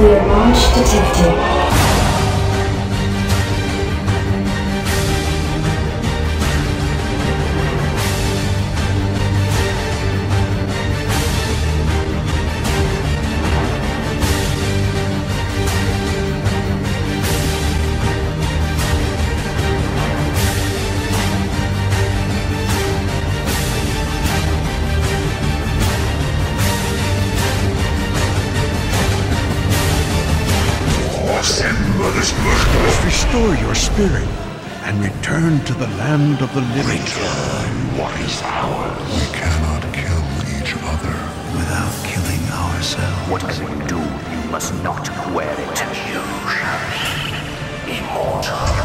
Nuclear launch detected. Restore your spirit and return to the land of the living. Return what is ours. We cannot kill each other without killing ourselves. Whatever you do, you must not wear it. You shall be immortal.